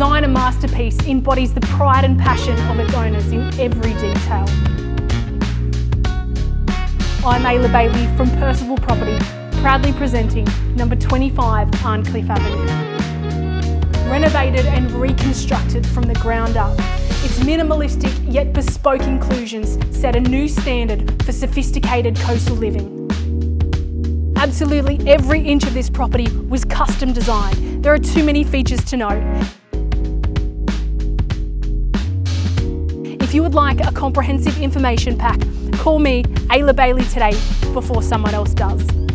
designer masterpiece embodies the pride and passion of its owners in every detail. I'm Ayla Bailey from Percival Property, proudly presenting number 25 Arncliffe Avenue. Renovated and reconstructed from the ground up, its minimalistic yet bespoke inclusions set a new standard for sophisticated coastal living. Absolutely every inch of this property was custom designed. There are too many features to note. If you would like a comprehensive information pack, call me, Ayla Bailey, today before someone else does.